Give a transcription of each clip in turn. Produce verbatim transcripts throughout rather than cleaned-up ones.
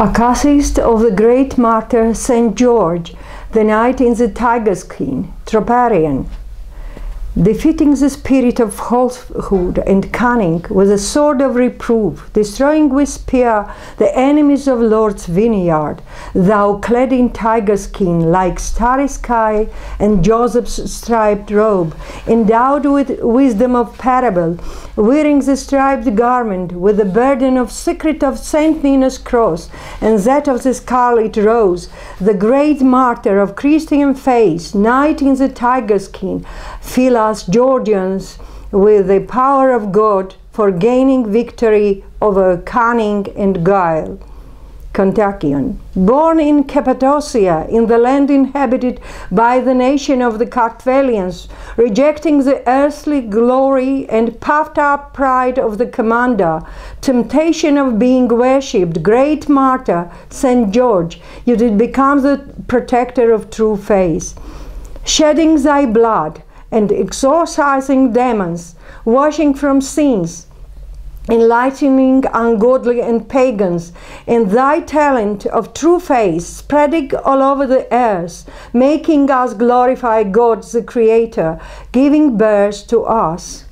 Acathist of the great martyr Saint George, the knight in the tiger skin, Troparion, defeating the spirit of falsehood and cunning with a sword of reproof, destroying with spear the enemies of Lord's vineyard, thou clad in tiger skin like starry sky and Joseph's striped robe, endowed with wisdom of parable, wearing the striped garment with the burden of secret of Saint Nina's cross and that of the scarlet rose, the great martyr of Christian faith, knight in the tiger skin, fill us Georgians with the power of God for gaining victory over cunning and guile. Kontakion, born in Cappadocia, in the land inhabited by the nation of the Kartvelians, rejecting the earthly glory and puffed-up pride of the commander, temptation of being worshipped, great martyr, Saint George, you did become the protector of true faith. Shedding thy blood and exorcising demons, washing from sins, enlightening ungodly and pagans, and thy talent of true faith spreading all over the earth, making us glorify God the Creator, giving birth to us.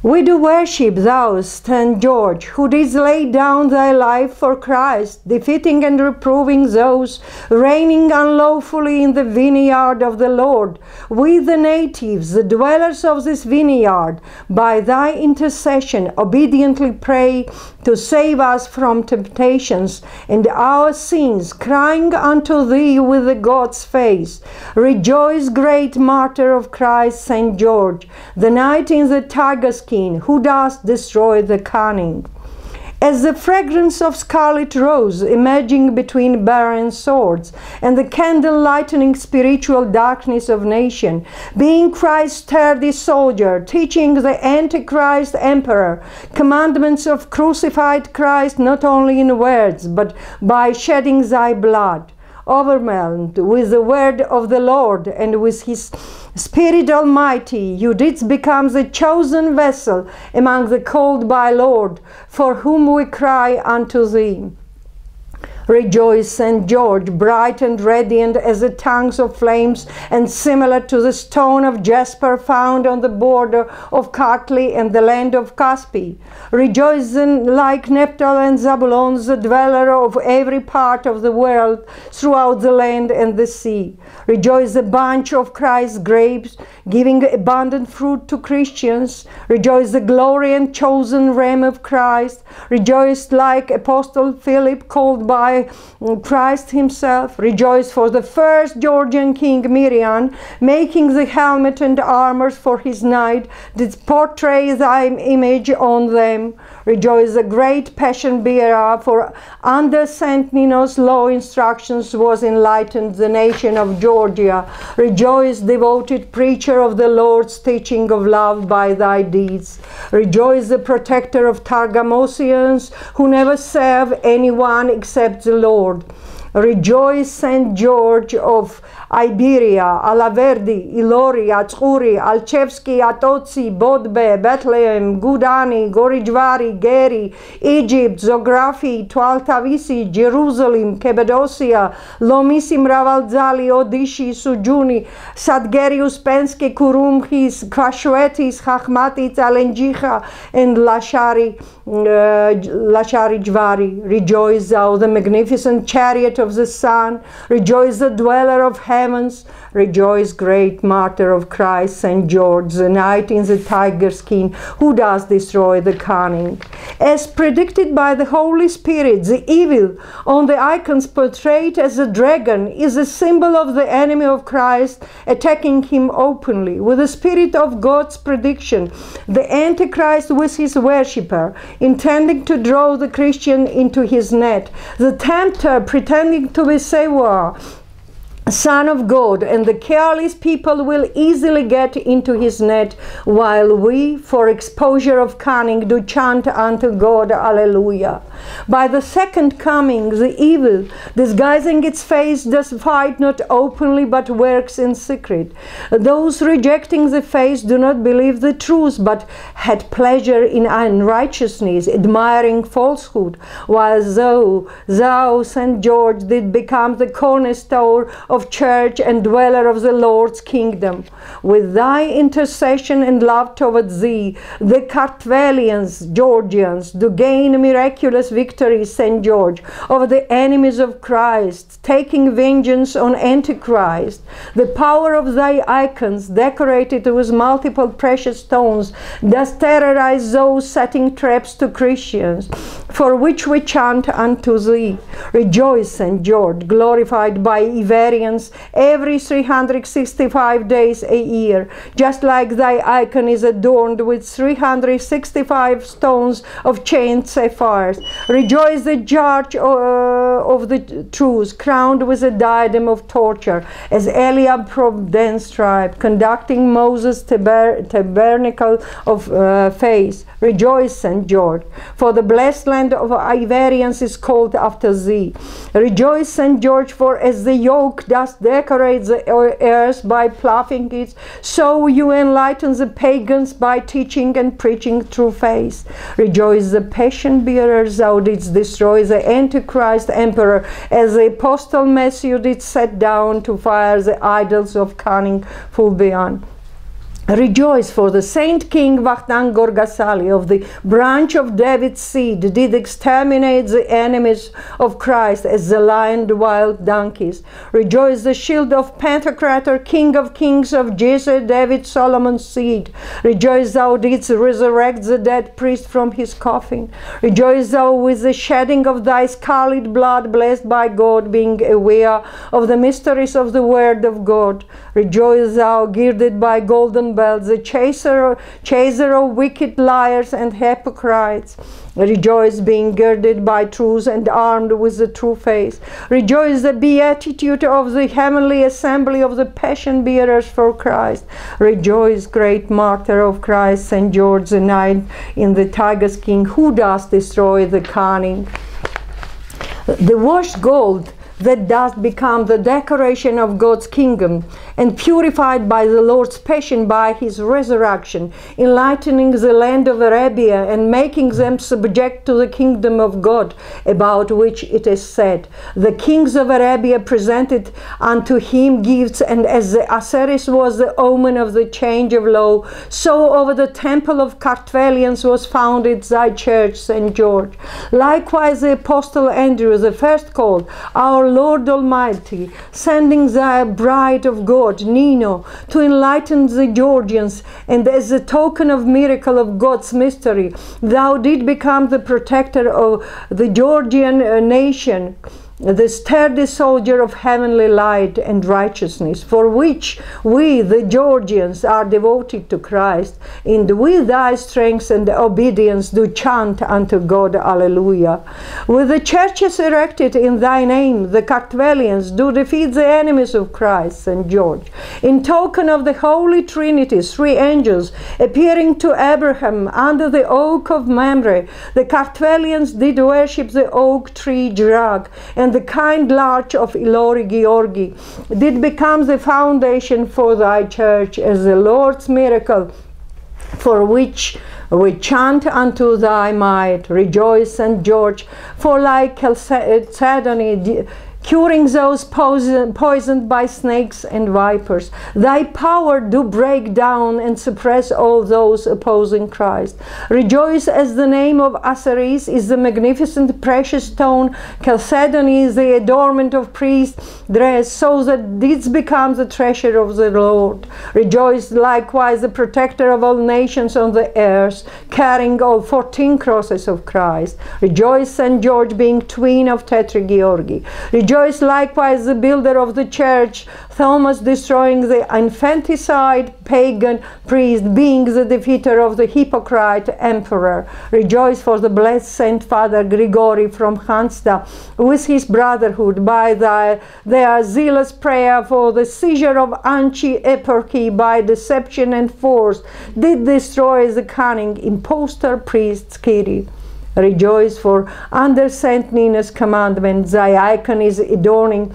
We do worship thou, Saint George, who didst lay down thy life for Christ, defeating and reproving those reigning unlawfully in the vineyard of the Lord, with the natives, the dwellers of this vineyard, by thy intercession obediently pray to save us from temptations and our sins, crying unto thee with the God's face. Rejoice, great martyr of Christ, Saint George, the knight in the tiger skin, who does destroy the cunning. As the fragrance of scarlet rose emerging between barren swords and the candle lightening spiritual darkness of nation, being Christ's sturdy soldier, teaching the Antichrist emperor commandments of crucified Christ not only in words but by shedding thy blood, overwhelmed with the word of the Lord and with his Spirit Almighty, you didst become the chosen vessel among the called by Lord, for whom we cry unto thee. Rejoice, Saint George, bright and radiant as the tongues of flames and similar to the stone of jasper found on the border of Kartli and the land of Caspi. Rejoice, like Naphtali and Zabulon, the dweller of every part of the world throughout the land and the sea. Rejoice, the bunch of Christ's grapes, giving abundant fruit to Christians. Rejoice, the glory and chosen ram of Christ. Rejoice, like Apostle Philip, called by Christ himself. Rejoice for the first Georgian king Mirian, making the helmet and armors for his knight, did portray thy image on them. Rejoice, the great passion bearer, for under Saint Nino's law instructions was enlightened the nation of Georgia. Rejoice, devoted preacher of the Lord's teaching of love by thy deeds. Rejoice, the protector of Targamosians, who never serve anyone except the Lord. Rejoice, Saint George of Iberia, Alaverdi, Ilori, Atskuri, Alchevsky, Atotsi, Bodbe, Bethlehem, Gudani, Gorijvari, Geri, Egypt, Zografi, Tvaltavisi, Jerusalem, Kabadosia, Elomisi, Pravazali, Odishi, Sujuni, Sadgerius, Penski, Kurumhi, Quashveti, Chachmati, Alenjika, and Lashari, uh, Lashari, Jvari. Rejoice, thou, the magnificent chariot of the sun. Rejoice, the dweller of heavens. Rejoice, great martyr of Christ, Saint George, the knight in the tiger skin, who does destroy the cunning. As predicted by the Holy Spirit, the evil on the icons portrayed as a dragon is a symbol of the enemy of Christ attacking him openly. With the spirit of God's prediction, the Antichrist with his worshipper, intending to draw the Christian into his net, the tempter pretending to be Savior, Son of God, and the careless people will easily get into his net, while we, for exposure of cunning, do chant unto God, Alleluia. By the second coming, the evil, disguising its face, does fight not openly but works in secret. Those rejecting the faith do not believe the truth, but had pleasure in unrighteousness, admiring falsehood, while thou, thou, Saint George, did become the cornerstone of church and dweller of the Lord's kingdom. With thy intercession and love towards thee, the Kartvelians, Georgians, do gain miraculous victory, Saint George, over the enemies of Christ, taking vengeance on Antichrist. The power of thy icons, decorated with multiple precious stones, does terrorize those setting traps to Christians, for which we chant unto thee. Rejoice, Saint George, glorified by Iberians every three hundred sixty-five days a year, just like thy icon is adorned with three hundred sixty-five stones of chained sapphires. Rejoice, the judge uh, of the truth, crowned with a diadem of torture, as Eliab from Dan's tribe, conducting Moses' tabernacle of uh, faith. Rejoice, Saint George, for the blessed land of Iberians is called after thee. Rejoice, Saint George, for as the yoke does decorate the earth by ploughing it, so you enlighten the pagans by teaching and preaching true faith. Rejoice, the passion bearers, thou didst destroy the Antichrist emperor, as the apostle Matthew did set down to fire the idols of cunning Fulbian. Rejoice, for the Saint King Vahtan Gorgasali of the branch of David's seed did exterminate the enemies of Christ as the lion wild donkeys. Rejoice, the shield of Pantocrator, King of Kings of Jesse, David, Solomon's seed. Rejoice, thou didst resurrect the dead priest from his coffin. Rejoice, thou with the shedding of thy scarlet blood, blessed by God, being aware of the mysteries of the word of God. Rejoice, thou girded by golden bells, the chaser, chaser of wicked liars and hypocrites. Rejoice, being girded by truth and armed with the true faith. Rejoice, the beatitude of the heavenly assembly of the passion bearers for Christ. Rejoice, great martyr of Christ, Saint George the Knight in the Tiger's King, who does destroy the cunning. The washed gold that does become the decoration of God's kingdom, and purified by the Lord's passion by his resurrection, enlightening the land of Arabia and making them subject to the kingdom of God, about which it is said, the kings of Arabia presented unto him gifts, and as the Asheris was the omen of the change of law, so over the temple of Kartvelians was founded thy church, Saint George. Likewise the apostle Andrew, the first called, our Lord Almighty, sending thy bride of God, Nino, to enlighten the Georgians, and as a token of miracle of God's mystery, thou did become the protector of the Georgian uh, nation, the sturdy soldier of heavenly light and righteousness, for which we, the Georgians, are devoted to Christ, and with thy strength and obedience do chant unto God, Alleluia. With the churches erected in thy name, the Kartvelians do defeat the enemies of Christ, Saint George. In token of the Holy Trinity, three angels appearing to Abraham under the oak of Mamre, the Kartvelians did worship the oak tree Jirag, and And the kind larch of Ilori Georgi did become the foundation for thy church as the Lord's miracle, for which we chant unto thy might. Rejoice, Saint George, for like Chalcedony, curing those poison, poisoned by snakes and vipers, thy power do break down and suppress all those opposing Christ. Rejoice, as the name of Asheris is the magnificent precious stone, Chalcedony is the adornment of priest dress, so that deeds become the treasure of the Lord. Rejoice, likewise, the protector of all nations on the earth, carrying all fourteen crosses of Christ. Rejoice, Saint George, being twin of Tetrageorgi. Rejoice, likewise, the builder of the church, Thomas, destroying the infanticide pagan priest, being the defeater of the hypocrite emperor. Rejoice, for the blessed Saint Father Grigory from Hansta, with his brotherhood, by thy, their zealous prayer for the seizure of Anchi-Eparchy by deception and force, did destroy the cunning impostor priest Skiri. Rejoice, for under Saint Nina's commandment thy icon is adorning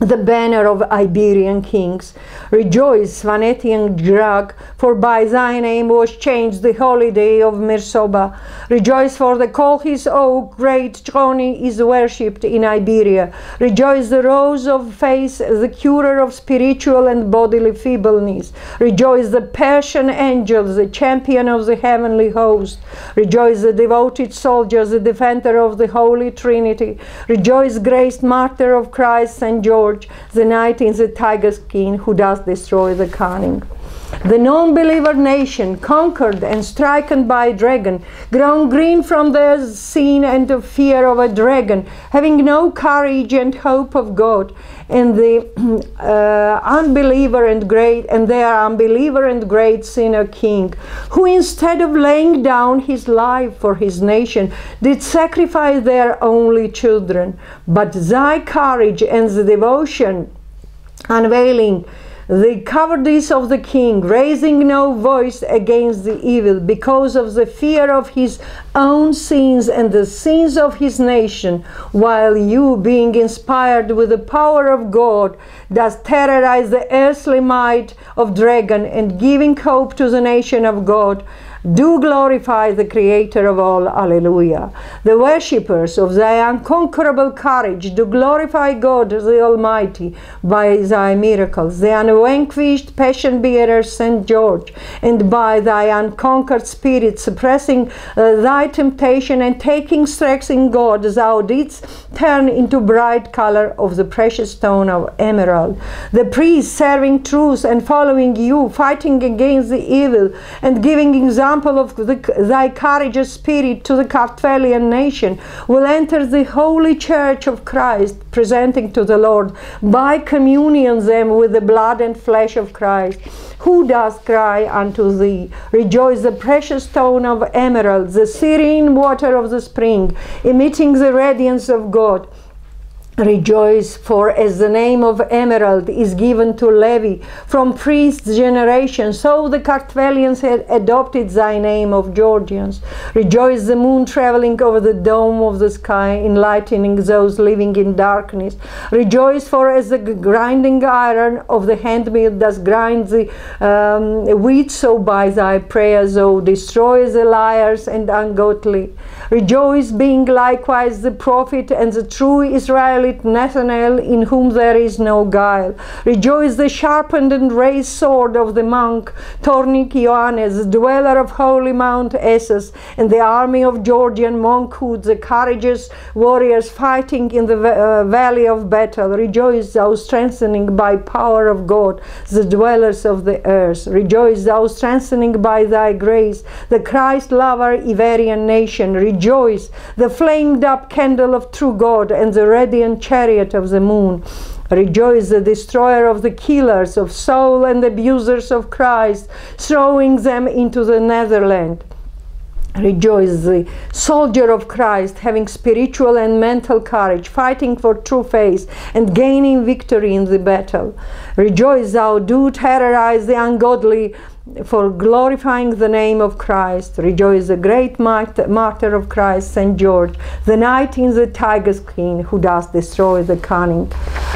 the banner of Iberian kings. Rejoice, Svanetian Drag, for by thy name was changed the holiday of Mirsoba. Rejoice, for the Colchis oak, great Troni, is worshipped in Iberia. Rejoice, the rose of faith, the curer of spiritual and bodily feebleness. Rejoice, the Persian angel, the champion of the heavenly host. Rejoice, the devoted soldier, the defender of the Holy Trinity. Rejoice, graced martyr of Christ, Saint George, the knight in the tiger skin who does destroy the cunning. The non-believer nation, conquered and stricken by a dragon, grown green from their sin and the fear of a dragon, having no courage and hope of God, and the uh, unbeliever and great and their unbeliever and great sinner king, who instead of laying down his life for his nation, did sacrifice their only children. But thy courage and the devotion unveiling the cowardice of the king, raising no voice against the evil, because of the fear of his own sins and the sins of his nation, while you, being inspired with the power of God, does terrorize the earthly might of dragon, and giving hope to the nation of God, do glorify the Creator of all. Alleluia. The worshippers of thy unconquerable courage do glorify God the Almighty by thy miracles, the unvanquished passion bearer Saint George, and by thy unconquered spirit, suppressing uh, thy temptation and taking strength in God, thou didst turn into bright color of the precious stone of emerald. The priests, serving truth and following you, fighting against the evil and giving example of the, thy courageous spirit to the Kartvelian nation, will enter the holy church of Christ, presenting to the Lord by communion them with the blood and flesh of Christ, who does cry unto thee. Rejoice, the precious stone of emerald, the serene water of the spring, emitting the radiance of God. Rejoice, for as the name of Emerald is given to Levi from priest generation, so the Kartvelians had adopted thy name of Georgians. Rejoice, the moon traveling over the dome of the sky, enlightening those living in darkness. Rejoice, for as the grinding iron of the handmill does grind the um, wheat, so by thy prayers, O destroy the liars and ungodly. Rejoice, being likewise the prophet and the true Israel Nathanael, in whom there is no guile. Rejoice, the sharpened and raised sword of the monk Tornik Ioannes, dweller of holy Mount Essus, and the army of Georgian monkhood, the courageous warriors fighting in the uh, valley of battle. Rejoice, thou strengthening by power of God the dwellers of the earth. Rejoice, thou strengthening by thy grace the Christ-lover Iberian nation. Rejoice, the flamed-up candle of true God and the radiant chariot of the moon. Rejoice, the destroyer of the killers of soul and abusers of Christ, throwing them into the netherland. Rejoice, the soldier of Christ, having spiritual and mental courage, fighting for true faith and gaining victory in the battle. Rejoice, thou do terrorize the ungodly for glorifying the name of Christ. Rejoice, the great martyr of Christ, Saint George, the knight in the tiger skin who does destroy the cunning.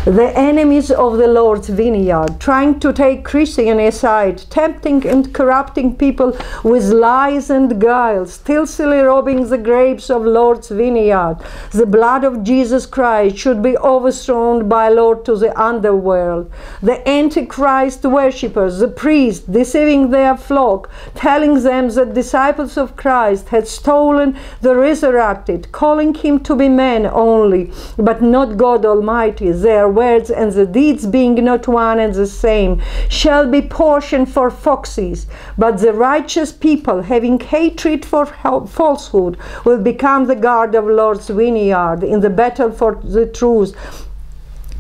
The enemies of the Lord's vineyard, trying to take Christian aside, tempting and corrupting people with lies and guile, stealthily robbing the grapes of Lord's vineyard. The blood of Jesus Christ should be overthrown by Lord to the underworld. The Antichrist worshippers, the priests, deceiving their flock, telling them that disciples of Christ had stolen the resurrected, calling him to be man only, but not God Almighty. Their words and the deeds, being not one and the same, shall be portion for foxes. But the righteous people, having hatred for falsehood, will become the guard of Lord's vineyard in the battle for the truth,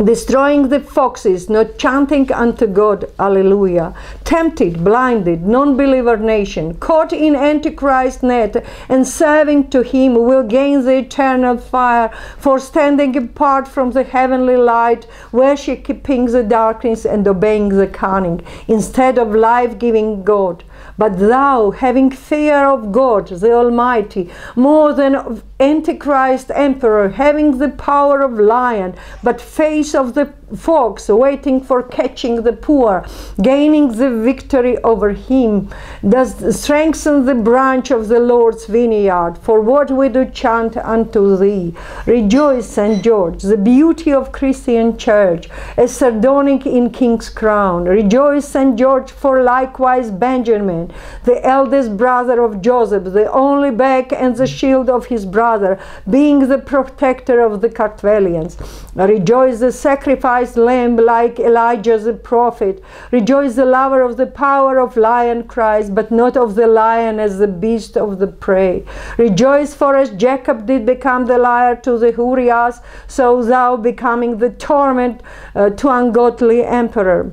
destroying the foxes, not chanting unto God. Alleluia. Tempted, blinded, non-believer nation, caught in Antichrist net and serving to him, will gain the eternal fire for standing apart from the heavenly light, worshipping the darkness and obeying the cunning, instead of life-giving God. But thou, having fear of God, the Almighty, more than of Antichrist emperor, having the power of lion, but face of the fox, waiting for catching the poor, gaining the victory over him, does strengthen the branch of the Lord's vineyard. For what we do chant unto thee. Rejoice, Saint George, the beauty of Christian church, as sardonic in king's crown. Rejoice, Saint George, for likewise Benjamin, the eldest brother of Joseph, the only back and the shield of his brother, being the protector of the Kartvelians. Rejoice, the sacrifice lamb like Elijah the prophet. Rejoice, the lover of the power of lion cries, but not of the lion as the beast of the prey. Rejoice, for as Jacob did become the liar to the Hurias, so thou becoming the torment uh, to ungodly emperor.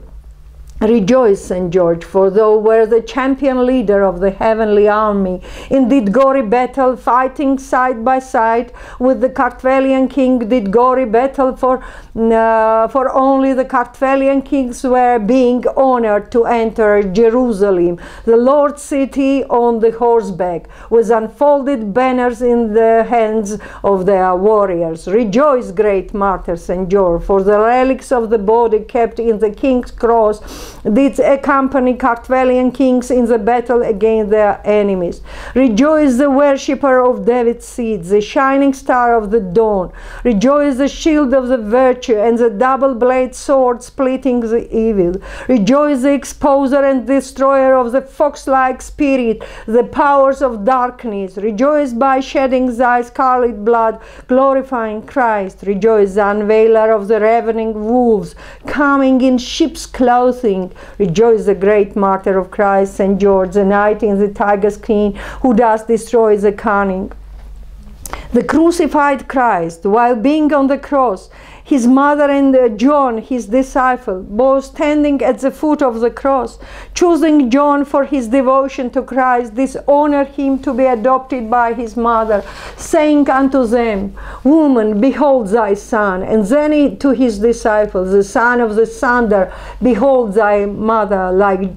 Rejoice, Saint George, for thou were the champion leader of the heavenly army. Indeed, gory battle, fighting side by side with the Kartvelian king, did gory battle, for, uh, for only the Kartvelian kings were being honored to enter Jerusalem, the Lord's city, on the horseback, with unfolded banners in the hands of their warriors. Rejoice, great martyr Saint George, for the relics of the body kept in the king's cross did accompany Kartvelian kings in the battle against their enemies. Rejoice, the worshipper of David's seed, the shining star of the dawn. Rejoice, the shield of the virtue and the double-bladed sword splitting the evil. Rejoice, the exposer and destroyer of the fox-like spirit, the powers of darkness. Rejoice, by shedding thy scarlet blood, glorifying Christ. Rejoice, the unveiler of the ravening wolves, coming in sheep's clothing. Rejoice, the great martyr of Christ, Saint George, the knight in the tiger's skin, who does destroy the cunning. The crucified Christ, while being on the cross, his mother and John, his disciple, both standing at the foot of the cross, choosing John for his devotion to Christ, dishonor him to be adopted by his mother, saying unto them, Woman, behold thy son. And then to his disciples, the son of the thunder, behold thy mother. Like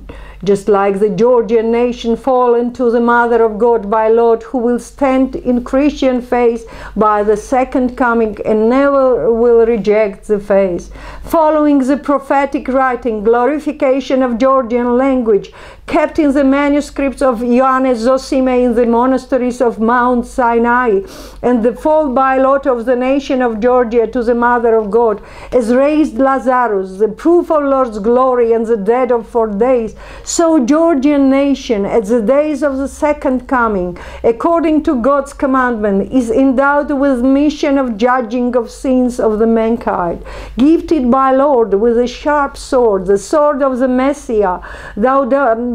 Just like the Georgian nation fallen to the Mother of God by Lord, who will stand in Christian faith by the second coming and never will reject the faith. Following the prophetic writing, glorification of Georgian language, kept in the manuscripts of Ioannes Zosime in the monasteries of Mount Sinai, and the fall by lot of the nation of Georgia to the Mother of God, as raised Lazarus, the proof of Lord's glory and the dead of four days, so Georgian nation at the days of the second coming, according to God's commandment, is endowed with mission of judging of sins of the mankind, gifted by Lord with a sharp sword, the sword of the Messiah. Thou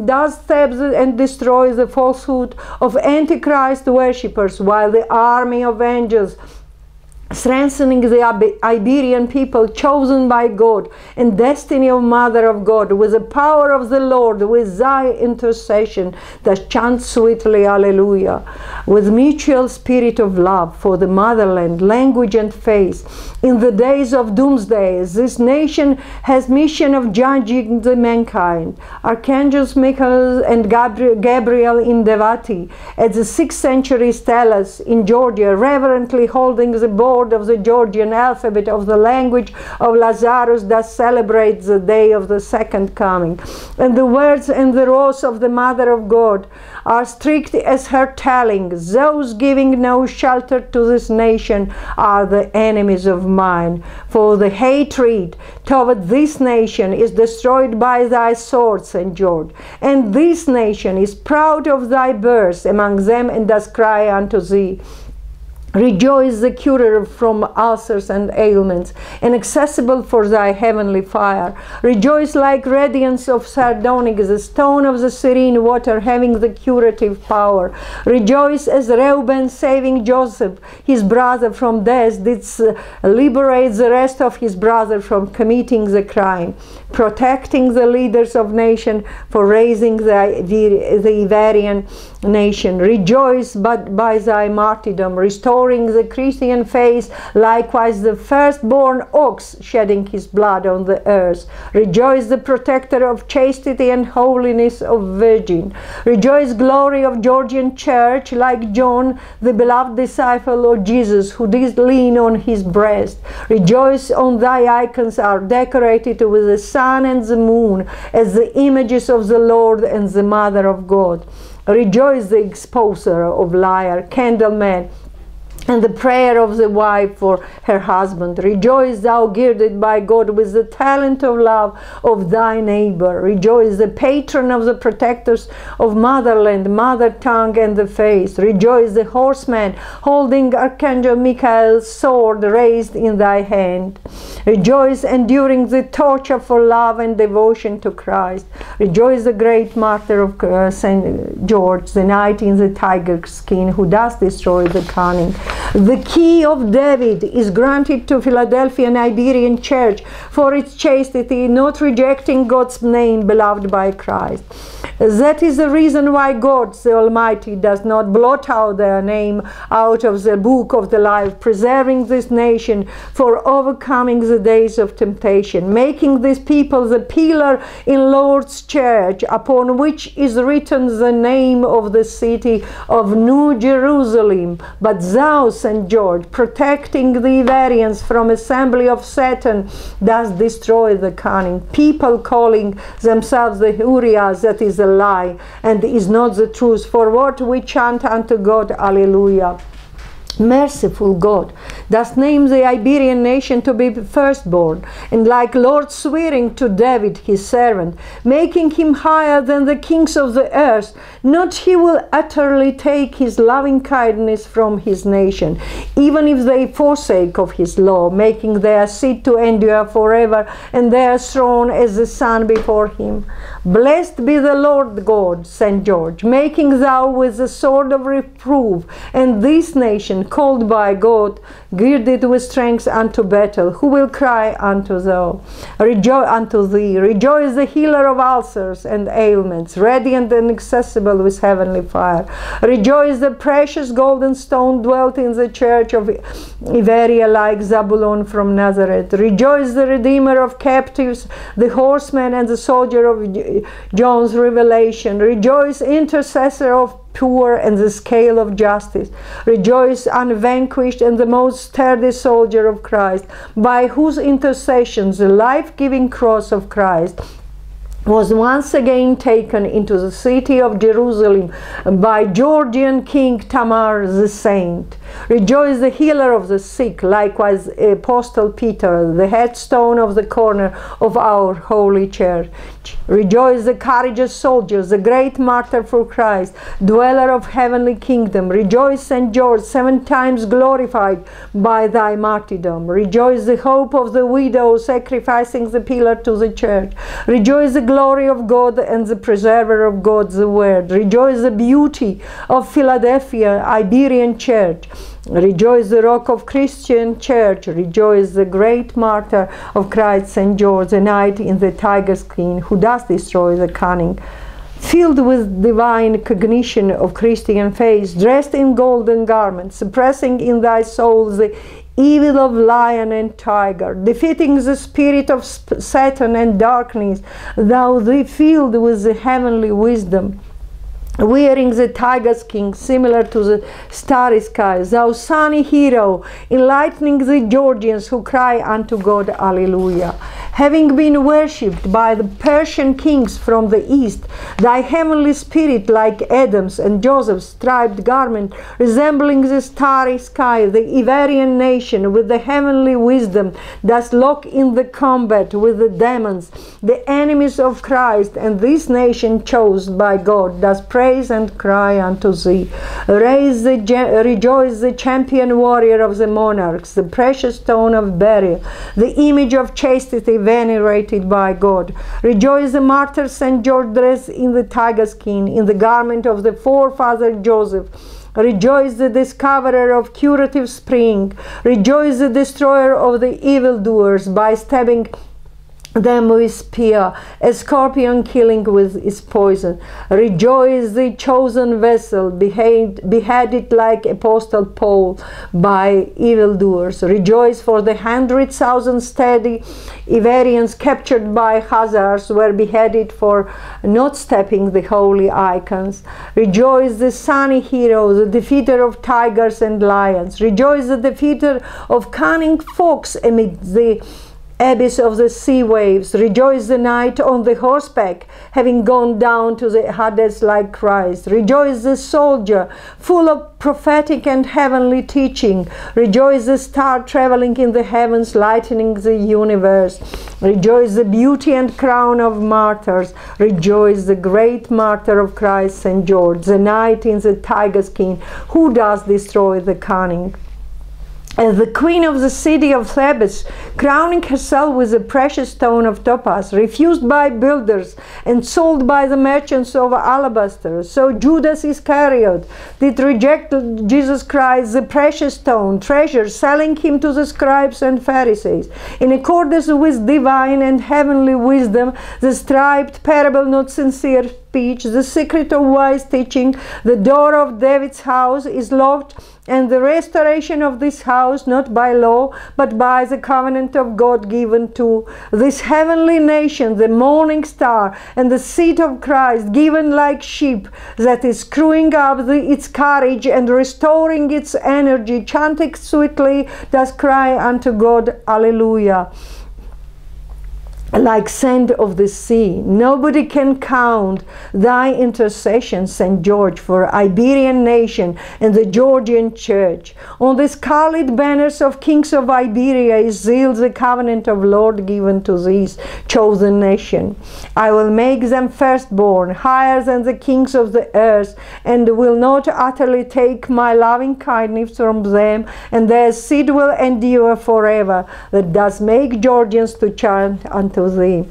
does stab and destroy the falsehood of Antichrist worshippers, while the army of angels, strengthening the Iberian people chosen by God and destiny of Mother of God, with the power of the Lord, with thy intercession, that chant sweetly Alleluia, with mutual spirit of love for the motherland, language and faith. In the days of doomsday, this nation has mission of judging the mankind. Archangels Michael and Gabriel in Devati, at the sixth century Stelas in Georgia, reverently holding the board of the Georgian alphabet of the language of Lazarus, does celebrate the day of the second coming. And the words and the rose of the Mother of God are strict as her telling. Those giving no shelter to this nation are the enemies of mine. For the hatred toward this nation is destroyed by thy sword, Saint George. And this nation is proud of thy birth among them, and does cry unto thee. Rejoice, the curer from ulcers and ailments, and accessible for thy heavenly fire. Rejoice, like radiance of sardonic, the stone of the serene water, having the curative power. Rejoice, as Reuben, saving Joseph, his brother, from death, did liberate the rest of his brother from committing the crime, protecting the leaders of nation, for raising the, the, the Iberian nation. Rejoice, but by thy martyrdom, restore devouring the Cretan face, likewise the firstborn ox shedding his blood on the earth. Rejoice, the protector of chastity and holiness of Virgin. Rejoice, glory of Georgian Church, like John, the beloved disciple of Jesus, who did lean on his breast. Rejoice, on thy icons are decorated with the sun and the moon, as the images of the Lord and the Mother of God. Rejoice, the exposer of lyre, candleman, and the prayer of the wife for her husband. Rejoice, thou girded by God with the talent of love of thy neighbor. Rejoice, the patron of the protectors of motherland, mother tongue, and the faith. Rejoice, the horseman holding Archangel Michael's sword raised in thy hand. Rejoice, enduring the torture for love and devotion to Christ. Rejoice, the great martyr of uh, Saint George, the knight in the tiger skin, who does destroy the cunning. The key of David is granted to Philadelphia and Iberian Church for its chastity, not rejecting God's name, beloved by Christ. That is the reason why God, the Almighty, does not blot out their name out of the book of the life, preserving this nation for overcoming the days of temptation, making this people the pillar in Lord's church, upon which is written the name of the city of New Jerusalem. But thou, Saint George, protecting the Iberians from assembly of Satan, does destroy the cunning people calling themselves the Hurias. That is a lie, and is not the truth. For what we chant unto God, Alleluia. Merciful God does name the Iberian nation to be firstborn, and like Lord swearing to David his servant, making him higher than the kings of the earth, not he will utterly take his loving kindness from his nation, even if they forsake of his law, making their seat to endure forever, and their throne as the sun before him. Blessed be the Lord God, Saint George, making thou with the sword of reproof, and this nation called by God, girded with strength unto battle, who will cry unto thou, rejoice unto thee. Rejoice, the healer of ulcers and ailments, radiant and accessible with heavenly fire. Rejoice, the precious golden stone dwelt in the church of Iberia, like Zabulon from Nazareth. Rejoice, the redeemer of captives, the horseman and the soldier of John's revelation. Rejoice, intercessor of pure and the scale of justice. Rejoice, unvanquished and the most sturdy soldier of Christ, by whose intercession the life-giving cross of Christ was once again taken into the city of Jerusalem by Georgian king Tamar the saint. Rejoice, the healer of the sick, likewise Apostle Peter, the headstone of the corner of our holy church. Rejoice, the courageous soldiers, the great martyr for Christ, dweller of heavenly kingdom. Rejoice, Saint George, seven times glorified by thy martyrdom. Rejoice, the hope of the widow, sacrificing the pillar to the church. Rejoice, the glory of God and the preserver of God's word. Rejoice, the beauty of Philadelphia, Iberian Church. Rejoice, the rock of Christian Church. Rejoice, the great martyr of Christ, Saint George, the knight in the tiger skin, who does destroy the cunning. Filled with divine cognition of Christian faith, dressed in golden garments, suppressing in thy soul the evil of lion and tiger, defeating the spirit of Satan and darkness, thou thee filled with the heavenly wisdom, wearing the tiger skin similar to the starry sky, thou sunny hero, enlightening the Georgians who cry unto God, Alleluia. Having been worshipped by the Persian kings from the east, thy heavenly spirit, like Adam's and Joseph's striped garment, resembling the starry sky, the Iberian nation with the heavenly wisdom does lock in the combat with the demons, the enemies of Christ, and this nation chosen by God does pray Praise and cry unto thee. Raise the rejoice, the champion warrior of the monarchs, the precious stone of burial, the image of chastity venerated by God. Rejoice, the martyr Saint George, dressed in the tiger skin, in the garment of the forefather Joseph. Rejoice, the discoverer of curative spring. Rejoice, the destroyer of the evildoers by stabbing them with spear, a scorpion killing with its poison. Rejoice, the chosen vessel, behead, beheaded like apostle Paul by evildoers. Rejoice, for the hundred thousand steady Iberians captured by Khazars were beheaded for not stepping the holy icons. Rejoice, the sunny hero, the defeater of tigers and lions. Rejoice, the defeater of cunning fox amid the abyss of the sea waves. Rejoice, the knight on the horseback, having gone down to the Hades like Christ. Rejoice, the soldier, full of prophetic and heavenly teaching. Rejoice, the star traveling in the heavens, lightening the universe. Rejoice, the beauty and crown of martyrs. Rejoice, the great martyr of Christ, Saint George, the knight in the tiger skin, who does destroy the cunning. And the queen of the city of Thebes, crowning herself with the precious stone of topaz, refused by builders and sold by the merchants of alabaster. So Judas Iscariot did reject Jesus Christ, the precious stone, treasure, selling him to the scribes and Pharisees. In accordance with divine and heavenly wisdom, the striped parable, not sincere speech, the secret of wise teaching, the door of David's house is locked, and the restoration of this house, not by law, but by the covenant of God given to this heavenly nation, the morning star, and the seed of Christ, given like sheep, that is screwing up the, its courage and restoring its energy, chanting sweetly, does cry unto God, Alleluia. Like sand of the sea, nobody can count thy intercession, Saint George, for Iberian nation and the Georgian church. On the scarlet banners of kings of Iberia is sealed the covenant of Lord given to this chosen nation. I will make them firstborn, higher than the kings of the earth, and will not utterly take my loving kindness from them, and their seed will endure forever. That does make Georgians to chant unto thee.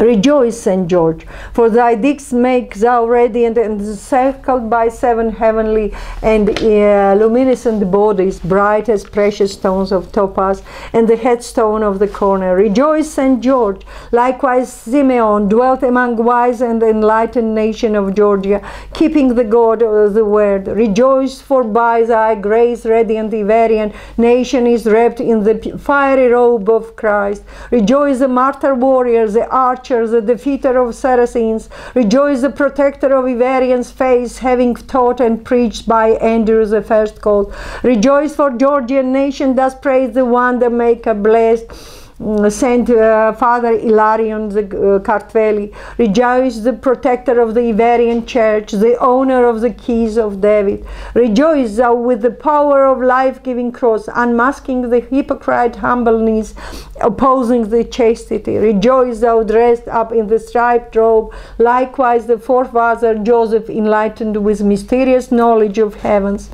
Rejoice, Saint George, for thy deeds make thou radiant and encircled by seven heavenly and uh, luminescent bodies, bright as precious stones of topaz and the headstone of the corner. Rejoice, Saint George. Likewise Simeon dwelt among wise and enlightened nation of Georgia, keeping the God of the word. Rejoice, for by thy grace radiant Iberian nation is wrapped in the fiery robe of Christ. Rejoice, the martyr warrior, the archer, the defeater of Saracens. Rejoice, the protector of Iberian's faith, having taught and preached by Andrew the first called. Rejoice, for Georgian nation does praise the wonder maker, blessed Saint uh, Father Ilarion the uh, Kartveli. Rejoice, the protector of the Iberian church, the owner of the keys of David. Rejoice, thou with the power of life-giving cross, unmasking the hypocrite humbleness, opposing the chastity. Rejoice, thou dressed up in the striped robe, likewise the forefather Joseph, enlightened with mysterious knowledge of heavens.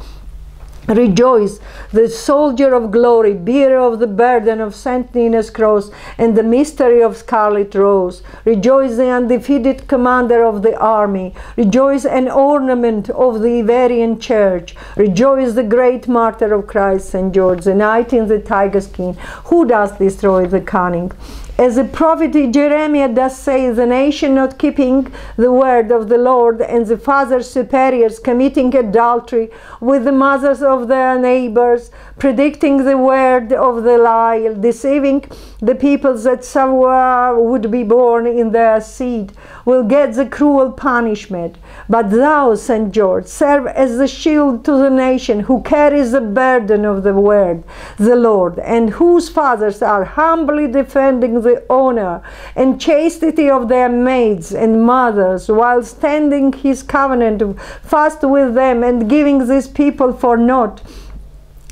Rejoice, the soldier of glory, bearer of the burden of Saint Nina's cross and the mystery of Scarlet Rose. Rejoice, the undefeated commander of the army. Rejoice, an ornament of the Iberian church. Rejoice, the great martyr of Christ, Saint George, the knight in the tiger skin, who does destroy the cunning. As the prophet Jeremiah does say, the nation not keeping the word of the Lord, and the fathers superiors committing adultery with the mothers of their neighbors, predicting the word of the lie, deceiving the peoples that somewhere would be born in their seed, will get the cruel punishment. But thou, Saint George, serve as the shield to the nation who carries the burden of the word, the Lord, and whose fathers are humbly defending the the honor and chastity of their maids and mothers, while standing his covenant fast with them and giving these people for naught,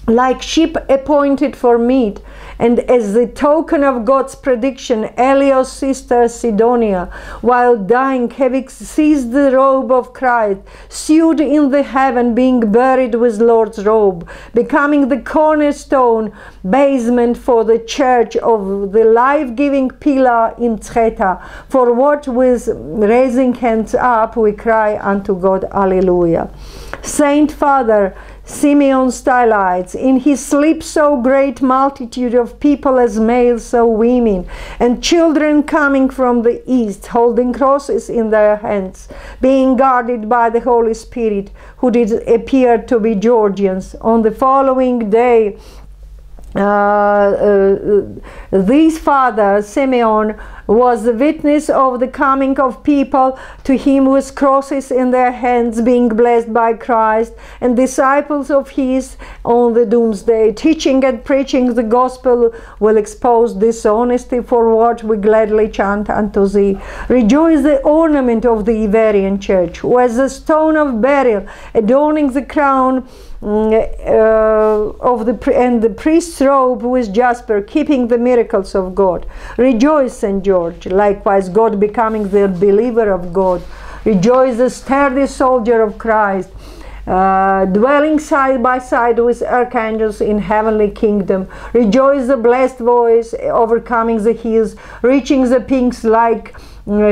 like sheep appointed for meat. And as the token of God's prediction, Elio's sister Sidonia, while dying, having seized the robe of Christ, sewed in the heaven, being buried with Lord's robe, becoming the cornerstone basement for the church of the life-giving pillar in Tseta, for what with raising hands up we cry unto God, Alleluia. Saint Father Simeon Stylites, in his sleep so great multitude of people as males so women, and children coming from the east, holding crosses in their hands, being guarded by the Holy Spirit, who did appear to be Georgians. On the following day, uh, uh, this father, Simeon, was the witness of the coming of people to him with crosses in their hands, being blessed by Christ and disciples of his on the doomsday. Teaching and preaching the gospel will expose dishonesty, for what we gladly chant unto thee. Rejoice the ornament of the Iberian church, who as a stone of burial adorning the crown Uh, of the and the priest's robe with jasper, keeping the miracles of God. Rejoice, Saint George, likewise God becoming the believer of God. Rejoice, the sturdy soldier of Christ, uh, dwelling side by side with archangels in heavenly kingdom. Rejoice, the blessed voice overcoming the hills, reaching the peaks like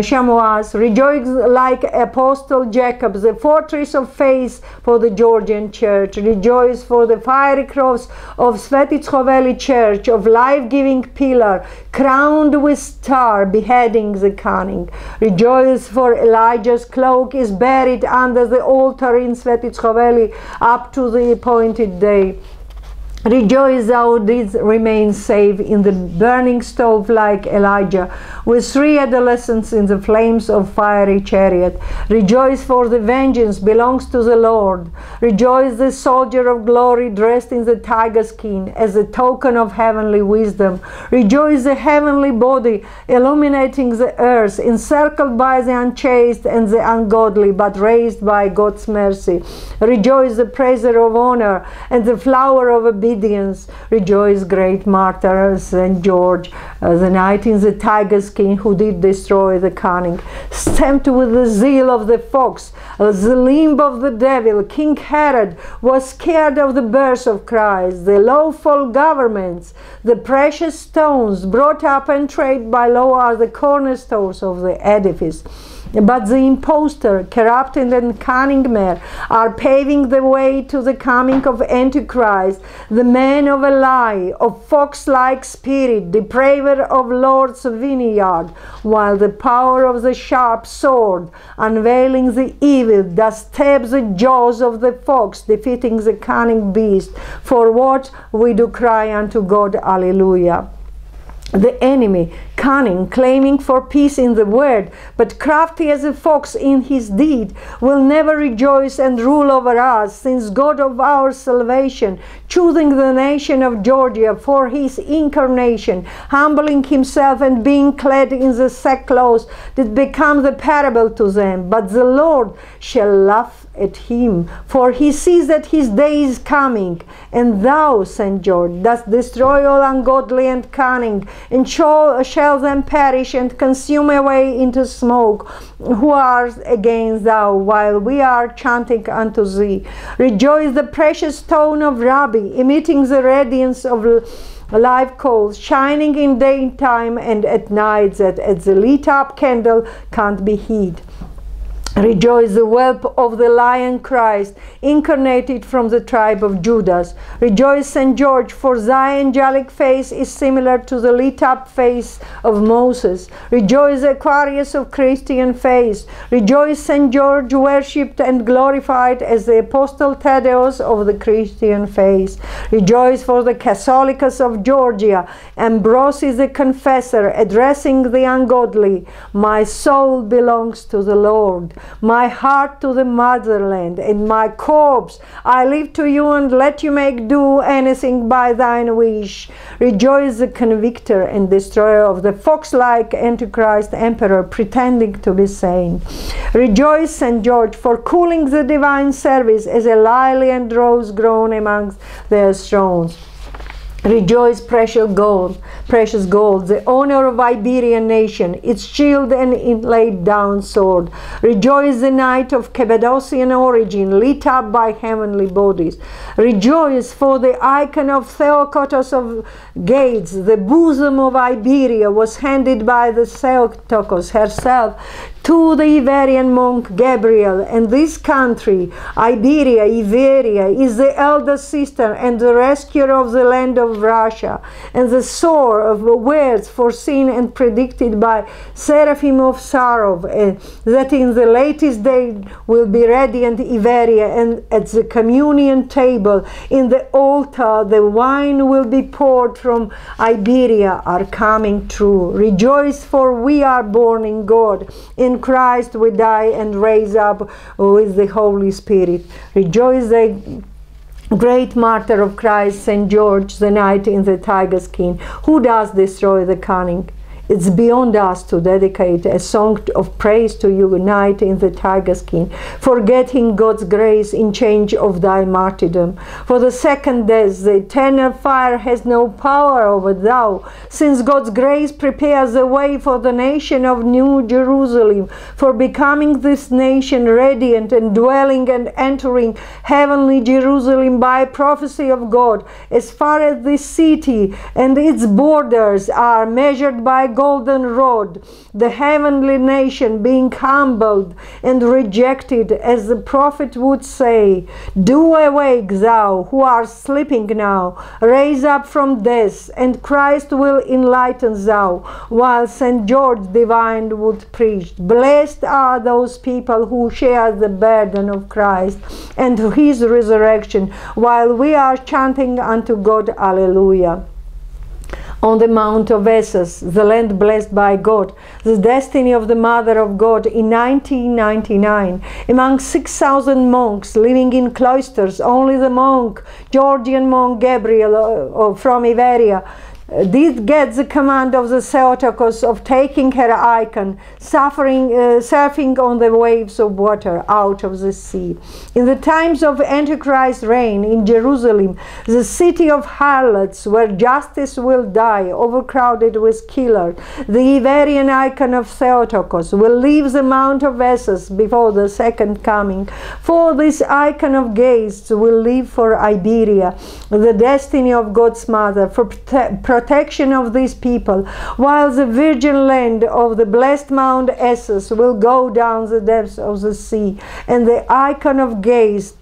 Shamuas. Rejoice like Apostle Jacob, the fortress of faith for the Georgian church. Rejoice for the fiery cross of Svetitshoveli church, of life-giving pillar, crowned with star, beheading the cunning. Rejoice for Elijah's cloak is buried under the altar in Svetitshoveli up to the appointed day. Rejoice, thou didst remain safe in the burning stove like Elijah, with three adolescents in the flames of fiery chariot. Rejoice, for the vengeance belongs to the Lord. Rejoice, the soldier of glory dressed in the tiger skin as a token of heavenly wisdom. Rejoice, the heavenly body illuminating the earth, encircled by the unchaste and the ungodly, but raised by God's mercy. Rejoice, the praiser of honor and the flower of obedience. Rejoice, great martyr Saint George, uh, the knight in the tiger skin who did destroy the cunning. Stamped with the zeal of the fox, uh, the limb of the devil, King Herod was scared of the birth of Christ. The lawful governments, the precious stones brought up and trade by law, are the cornerstones of the edifice. But the impostor, corrupt and cunning men are paving the way to the coming of Antichrist, the man of a lie, of fox-like spirit, depraver of Lord's vineyard, while the power of the sharp sword, unveiling the evil, does stab the jaws of the fox, defeating the cunning beast. For what we do cry unto God, Alleluia. The enemy, cunning, claiming for peace in the word, but crafty as a fox in his deed, will never rejoice and rule over us, since God of our salvation, choosing the nation of Georgia for his incarnation, humbling himself and being clad in the sackcloth, did become the parable to them. But the Lord shall laugh at him, for he sees that his day is coming. And thou, Saint George, dost destroy all ungodly and cunning, and shall, shall them perish and consume away into smoke, who are against thou, while we are chanting unto thee. Rejoice, the precious stone of Rabbi, emitting the radiance of live coals, shining in daytime and at night, that at the lit up candle can't be hid. Rejoice, the whelp of the lion Christ, incarnated from the tribe of Judas. Rejoice, Saint George, for thy angelic face is similar to the lit-up face of Moses. Rejoice, Aquarius of Christian face. Rejoice, Saint George, worshipped and glorified as the Apostle Thaddeus of the Christian face. Rejoice, for the Catholicus of Georgia, Ambrosius the Confessor, addressing the ungodly. My soul belongs to the Lord, my heart to the motherland, and my corpse I leave to you, and let you make do anything by thine wish. Rejoice, the convictor and destroyer of the fox-like Antichrist emperor, pretending to be saint. Rejoice, Saint George, for cooling the divine service as a lily and rose grown amongst their thrones. Rejoice, precious gold, precious gold, the honor of Iberian nation, its shield and inlaid down sword. Rejoice the knight of Cabadosian origin, lit up by heavenly bodies. Rejoice for the icon of Theotokos of Gates, the bosom of Iberia was handed by the Theotokos herself to the Iberian monk Gabriel, and this country, Iberia, Iberia, is the elder sister and the rescuer of the land of Russia, and the sower of the words foreseen and predicted by Seraphim of Sarov, uh, that in the latest day will be radiant Iberia, and at the communion table in the altar the wine will be poured from Iberia, are coming true. Rejoice, for we are born in God, in Christ we die and raise up with the Holy Spirit. Rejoice the great martyr of Christ, Saint George, the knight in the tiger skin, who does destroy the cunning. It's beyond us to dedicate a song of praise to you, knight in the tiger skin, forgetting God's grace in change of thy martyrdom. For the second death, the eternal fire has no power over thou, since God's grace prepares the way for the nation of New Jerusalem, for becoming this nation radiant and dwelling and entering heavenly Jerusalem by prophecy of God, as far as this city and its borders are measured by God. Golden rod, the heavenly nation being humbled and rejected, as the prophet would say, do awake thou who are sleeping now, raise up from death, and Christ will enlighten thou, while Saint George divine would preach. Blessed are those people who share the burden of Christ and his resurrection, while we are chanting unto God, Alleluia. On the Mount of Essus, the land blessed by God, the destiny of the Mother of God in nineteen ninety-nine, among six thousand monks living in cloisters, only the monk, Georgian monk Gabriel uh, uh, from Iberia, did get the command of the Theotokos of taking her icon, suffering, uh, surfing on the waves of water out of the sea. In the times of Antichrist's reign in Jerusalem, the city of harlots, where justice will die, overcrowded with killers, the Iberian icon of Theotokos will leave the Mount of Essus before the second coming. For this icon of gates will live for Iberia, the destiny of God's mother, for protection of these people, while the virgin land of the blessed Mount Essus will go down the depths of the sea, and the icon of gates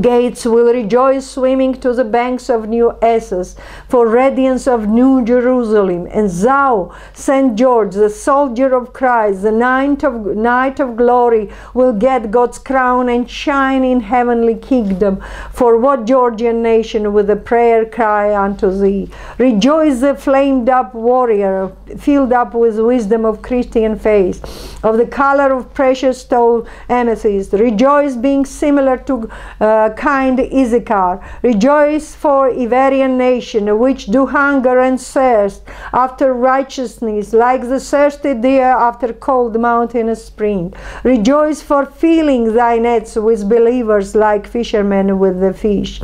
Gates will rejoice, swimming to the banks of New Essus, for radiance of New Jerusalem. And thou, Saint George, the soldier of Christ, the knight of, knight of glory, will get God's crown and shine in heavenly kingdom. For what Georgian nation with a prayer cry unto thee? Rejoice the flamed up warrior, filled up with wisdom of Christian faith, of the color of precious stone amethyst. Rejoice, being similar to uh, kind Issachar. Rejoice for Iberian nation, which do hunger and thirst after righteousness, like the thirsty deer after cold mountainous spring. Rejoice for filling thy nets with believers, like fishermen with the fish.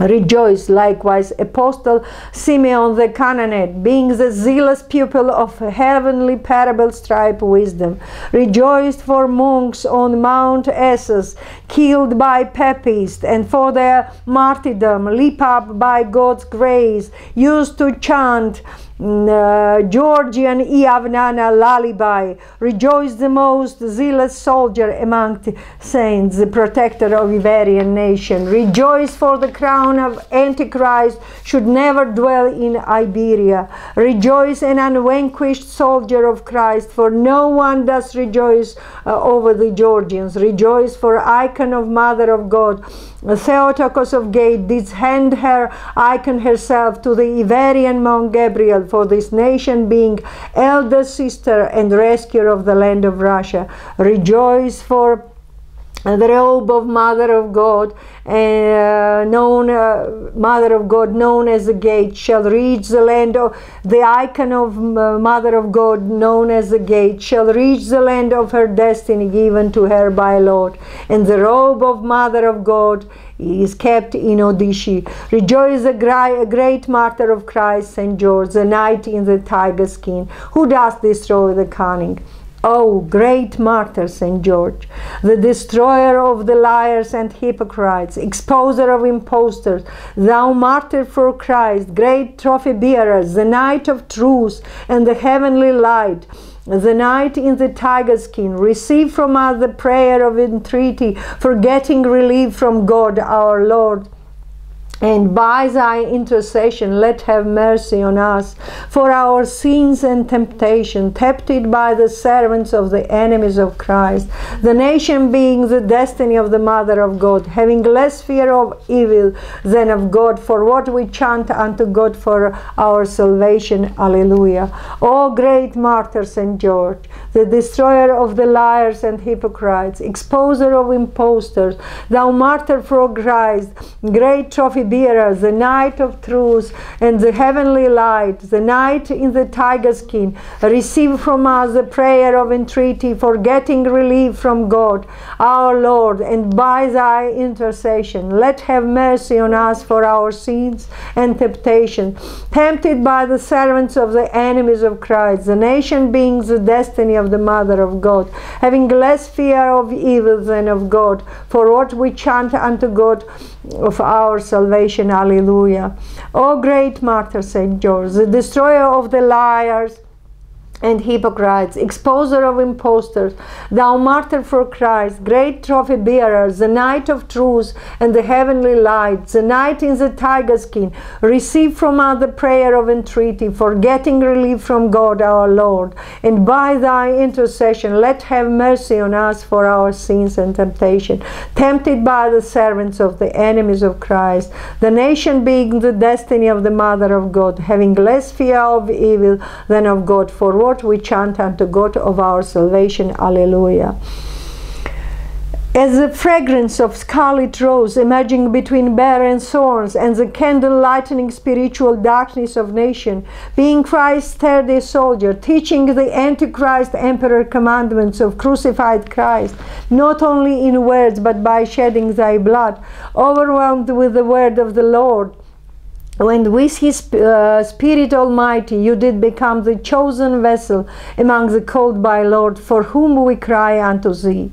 Rejoice likewise Apostle Simeon the Canaanite, being the zealous pupil of heavenly parable-stripe wisdom. Rejoice for monks on Mount Essus, killed by Papists, and for their martyrdom, leap up by God's grace, used to chant Uh, Georgian Iavnana lullaby. Rejoice the most zealous soldier among the saints, the protector of Iberian nation. Rejoice, for the crown of Antichrist should never dwell in Iberia. Rejoice an unvanquished soldier of Christ, for no one does rejoice uh, over the Georgians. Rejoice for icon of Mother of God, Theotokos of Gate did hand her icon herself to the Iberian monk Gabriel, for this nation being elder sister and rescuer of the land of Russia. Rejoice for the robe of Mother of God, uh, known uh, Mother of God, known as the gate, shall reach the land of the icon of uh, Mother of God, known as the gate, shall reach the land of her destiny given to her by Lord. And the robe of Mother of God is kept in Odishi. Rejoice the great martyr of Christ, Saint George, the knight in the tiger skin, who does destroy the cunning. O great martyr Saint George, the destroyer of the liars and hypocrites, exposer of impostors, thou martyr for Christ, great trophy bearer, the knight of truth and the heavenly light, the knight in the tiger skin, receive from us the prayer of entreaty for getting relief from God our Lord. And by thy intercession let have mercy on us for our sins and temptation, tempted by the servants of the enemies of Christ, the nation being the destiny of the Mother of God, having less fear of evil than of God, for what we chant unto God for our salvation. Alleluia. O great martyr Saint George, the destroyer of the liars and hypocrites, exposer of impostors, thou martyr for Christ, great trophy bearer, the knight of truth and the heavenly light, the knight in the tiger skin, receive from us the prayer of entreaty for getting relief from God our Lord, and by thy intercession let have mercy on us for our sins and temptation, tempted by the servants of the enemies of Christ, the nation being the destiny of the Mother of God, having less fear of evil than of God, for what we chant unto God of our salvation. Alleluia. O great martyr Saint George, the destroyer of the liars and hypocrites, exposer of impostors, thou martyr for Christ, great trophy bearer, the knight of truth and the heavenly light, the knight in the tiger skin, receive from us the prayer of entreaty for getting relief from God our Lord, and by thy intercession let have mercy on us for our sins and temptation, tempted by the servants of the enemies of Christ, the nation being the destiny of the Mother of God, having less fear of evil than of God, for what we chant unto God of our salvation. Alleluia. As the fragrance of scarlet rose emerging between barren thorns and the candle lightening spiritual darkness of nation, being Christ's sturdy soldier, teaching the Antichrist emperor commandments of crucified Christ, not only in words but by shedding thy blood, overwhelmed with the word of the Lord, when with his uh, Spirit Almighty you did become the chosen vessel among the called by Lord, for whom we cry unto thee.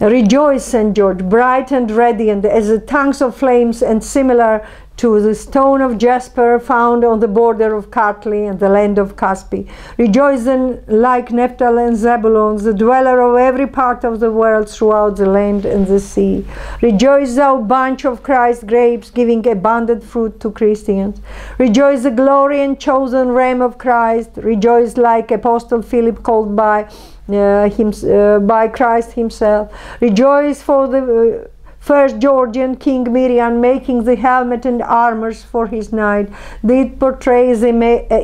Rejoice, Saint George, bright and radiant as the tongues of flames, and similar to the stone of jasper found on the border of Kartli and the land of Caspi. Rejoice then, like Naphtali and Zebulun, the dweller of every part of the world throughout the land and the sea. Rejoice, thou bunch of Christ's grapes, giving abundant fruit to Christians. Rejoice, the glory and chosen ram of Christ. Rejoice, like Apostle Philip called by, uh, him, uh, by Christ himself. Rejoice for the... Uh, First Georgian King Mirian, making the helmet and armors for his knight, did portray the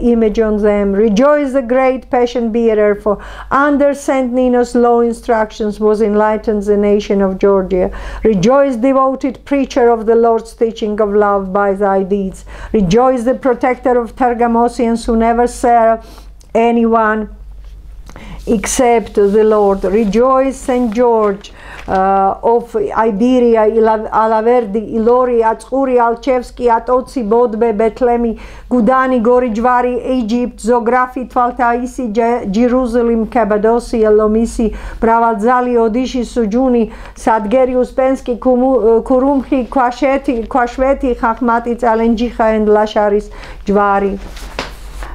image on them. Rejoice the great passion bearer, for under Saint Nina's law instructions was enlightened the nation of Georgia. Rejoice devoted preacher of the Lord's teaching of love by thy deeds. Rejoice the protector of Targamosians who never serve anyone except the Lord. Rejoice Saint George uh, of Iberia, Alaverdi, Ilori, Atskuri, Alchevsky, Atotsi, Bodbe, Betlemi, Gudani, Gorijvari, Egypt, Zografi, Tvaltavisi, Jerusalem, Kabadosi, Elomisi, Pravazali, Odishi, Sujuni, Sadgerius, Penski, Kurumhi, Quashveti, Quashveti, Chachmati, Alenjika, and Lasharis, Jvari.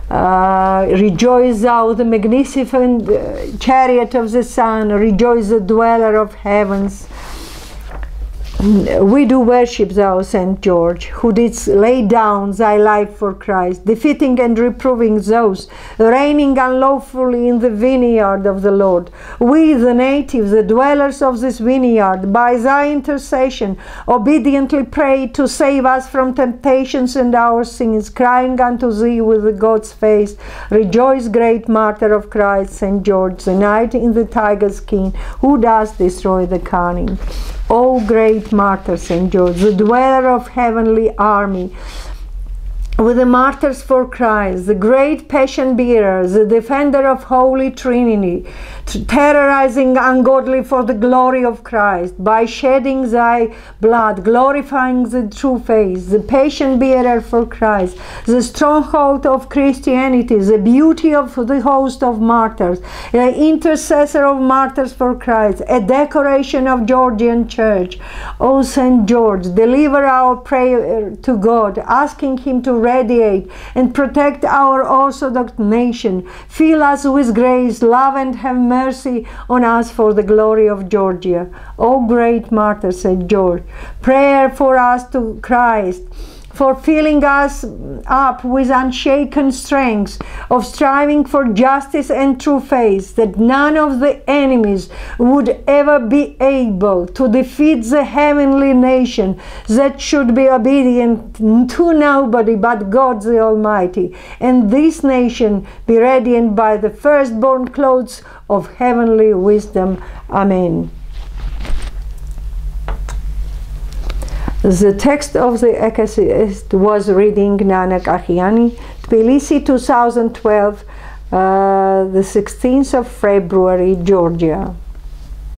Uh, rejoice thou the magnificent uh, chariot of the sun. Rejoice the dweller of heavens. We do worship thou, Saint George, who didst lay down thy life for Christ, defeating and reproving those reigning unlawfully in the vineyard of the Lord. We, the natives, the dwellers of this vineyard, by thy intercession, obediently pray to save us from temptations and our sins, crying unto thee with God's face. Rejoice, great martyr of Christ, Saint George, the knight in the tiger's skin, who does destroy the cunning. O great martyr Saint George, the dweller of heavenly army, with the martyrs for Christ, the great passion bearer, the defender of Holy Trinity, terrorizing ungodly for the glory of Christ, by shedding thy blood, glorifying the true faith, the patient bearer for Christ, the stronghold of Christianity, the beauty of the host of martyrs, the intercessor of martyrs for Christ, a decoration of Georgian church. O Saint George, deliver our prayer to God, asking him to radiate and protect our Orthodox nation. Fill us with grace, love, and have mercy mercy on us for the glory of Georgia. O great martyr Saint George, prayer for us to Christ, for filling us up with unshaken strength of striving for justice and true faith, that none of the enemies would ever be able to defeat the heavenly nation that should be obedient to nobody but God the Almighty, and this nation be radiant by the firstborn clothes of heavenly wisdom. Amen. The text of the Ekasist was reading Nanak Ahiani, Tbilisi, two thousand twelve, uh, the sixteenth of February, Georgia.